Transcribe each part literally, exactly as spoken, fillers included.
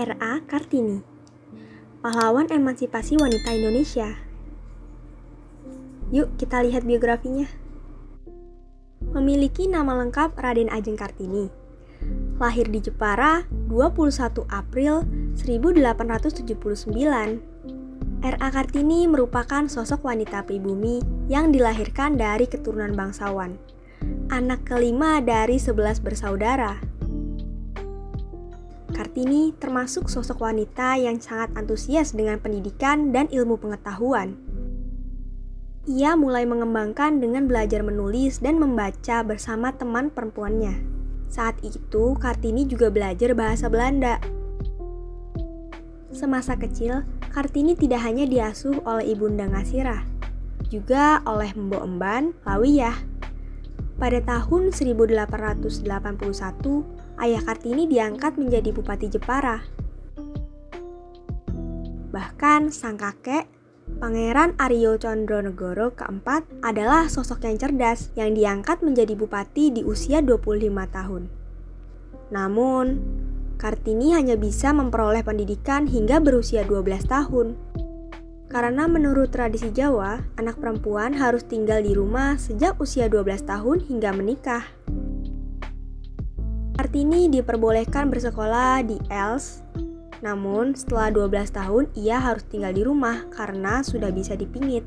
R A Kartini, pahlawan emansipasi wanita Indonesia. Yuk kita lihat biografinya. Memiliki nama lengkap Raden Ajeng Kartini. Lahir di Jepara dua puluh satu April seribu delapan ratus tujuh puluh sembilan. R A Kartini merupakan sosok wanita pribumi yang dilahirkan dari keturunan bangsawan. Anak kelima dari sebelas bersaudara. Kartini termasuk sosok wanita yang sangat antusias dengan pendidikan dan ilmu pengetahuan. Ia mulai mengembangkan dengan belajar menulis dan membaca bersama teman perempuannya. Saat itu, Kartini juga belajar bahasa Belanda. Semasa kecil, Kartini tidak hanya diasuh oleh Ibunda Ngasirah, juga oleh Mbok Emban Lawiyah. Pada tahun seribu delapan ratus delapan puluh satu, ayah Kartini diangkat menjadi Bupati Jepara. Bahkan sang kakek, Pangeran Aryo Condronegoro keempat, adalah sosok yang cerdas yang diangkat menjadi bupati di usia dua puluh lima tahun. Namun, Kartini hanya bisa memperoleh pendidikan hingga berusia dua belas tahun. Karena menurut tradisi Jawa, anak perempuan harus tinggal di rumah sejak usia dua belas tahun hingga menikah. Kartini diperbolehkan bersekolah di E L S, namun setelah dua belas tahun ia harus tinggal di rumah karena sudah bisa dipingit.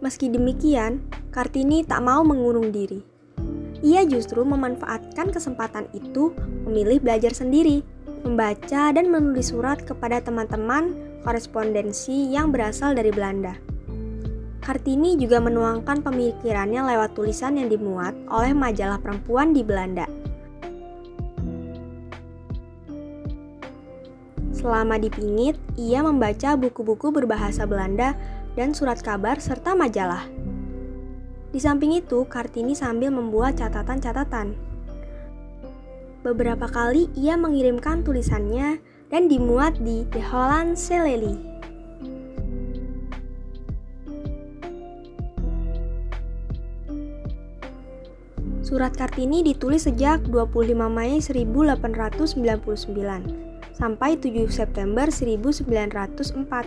Meski demikian, Kartini tak mau mengurung diri. Ia justru memanfaatkan kesempatan itu memilih belajar sendiri, membaca dan menulis surat kepada teman-teman korespondensi yang berasal dari Belanda. Kartini juga menuangkan pemikirannya lewat tulisan yang dimuat oleh majalah perempuan di Belanda. Selama dipingit, ia membaca buku-buku berbahasa Belanda dan surat kabar serta majalah. Di samping itu, Kartini sambil membuat catatan-catatan. Beberapa kali ia mengirimkan tulisannya dan dimuat di De Hollandsche Lelie. Surat Kartini ditulis sejak dua puluh lima Mei seribu delapan ratus sembilan puluh sembilan sampai tujuh September seribu sembilan ratus empat.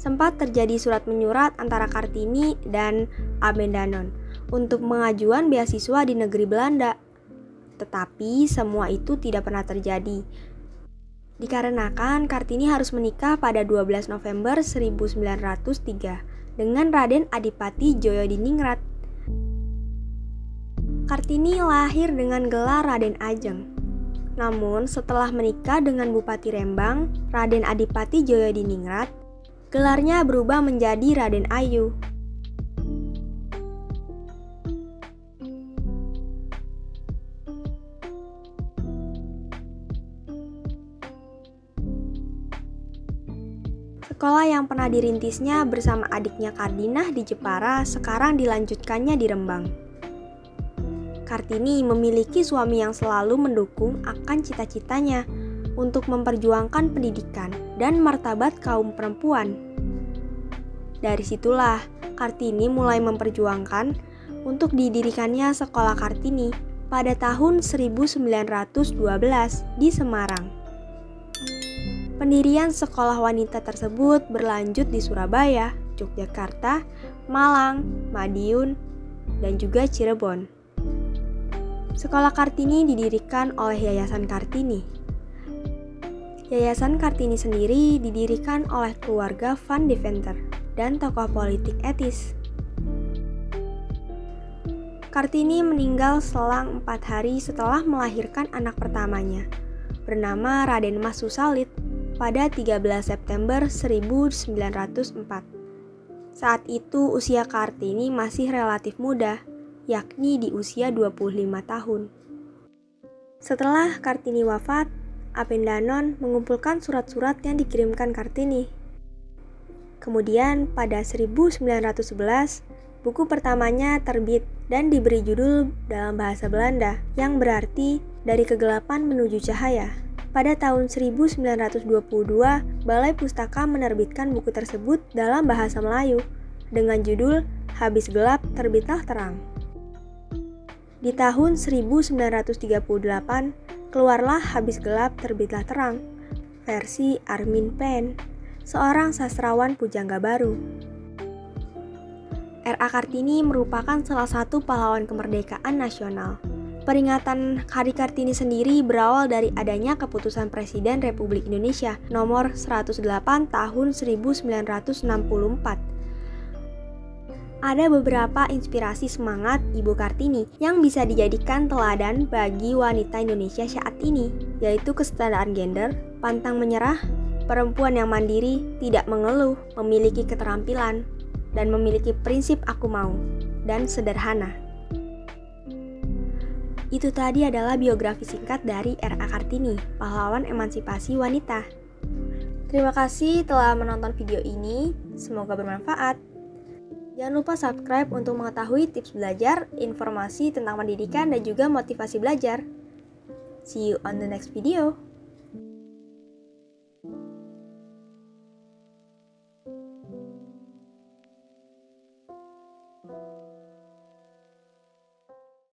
Sempat terjadi surat menyurat antara Kartini dan Abendanon untuk pengajuan beasiswa di negeri Belanda. Tetapi semua itu tidak pernah terjadi, dikarenakan Kartini harus menikah pada dua belas November seribu sembilan ratus tiga dengan Raden Adipati Joyodiningrat. Kartini lahir dengan gelar Raden Ajeng. Namun setelah menikah dengan Bupati Rembang, Raden Adipati Joyodiningrat, gelarnya berubah menjadi Raden Ayu. Sekolah yang pernah dirintisnya bersama adiknya Kardinah di Jepara sekarang dilanjutkannya di Rembang. Kartini memiliki suami yang selalu mendukung akan cita-citanya untuk memperjuangkan pendidikan dan martabat kaum perempuan. Dari situlah Kartini mulai memperjuangkan untuk didirikannya Sekolah Kartini pada tahun seribu sembilan ratus dua belas di Semarang. Pendirian sekolah wanita tersebut berlanjut di Surabaya, Yogyakarta, Malang, Madiun, dan juga Cirebon. Sekolah Kartini didirikan oleh Yayasan Kartini. Yayasan Kartini sendiri didirikan oleh keluarga Van Deventer dan tokoh politik etis. Kartini meninggal selang empat hari setelah melahirkan anak pertamanya, bernama Raden Mas Susalit, pada tiga belas September seribu sembilan ratus empat. Saat itu usia Kartini masih relatif muda, yakni di usia dua puluh lima tahun. Setelah Kartini wafat, Abendanon mengumpulkan surat-surat yang dikirimkan Kartini. Kemudian pada seribu sembilan ratus sebelas, buku pertamanya terbit dan diberi judul dalam bahasa Belanda yang berarti Dari Kegelapan Menuju Cahaya. Pada tahun seribu sembilan ratus dua puluh dua, Balai Pustaka menerbitkan buku tersebut dalam bahasa Melayu dengan judul Habis Gelap Terbitlah Terang. Di tahun seribu sembilan ratus tiga puluh delapan, keluarlah Habis Gelap Terbitlah Terang, versi Armin Pen, seorang sastrawan Pujangga Baru. R A. Kartini merupakan salah satu pahlawan kemerdekaan nasional. Peringatan Hari Kartini sendiri berawal dari adanya keputusan Presiden Republik Indonesia nomor seratus delapan tahun seribu sembilan ratus enam puluh empat. Ada beberapa inspirasi semangat Ibu Kartini yang bisa dijadikan teladan bagi wanita Indonesia saat ini, yaitu kesetaraan gender, pantang menyerah, perempuan yang mandiri, tidak mengeluh, memiliki keterampilan, dan memiliki prinsip aku mau, dan sederhana. Itu tadi adalah biografi singkat dari R A. Kartini, pahlawan emansipasi wanita. Terima kasih telah menonton video ini, semoga bermanfaat. Jangan lupa subscribe untuk mengetahui tips belajar, informasi tentang pendidikan, dan juga motivasi belajar. See you on the next video.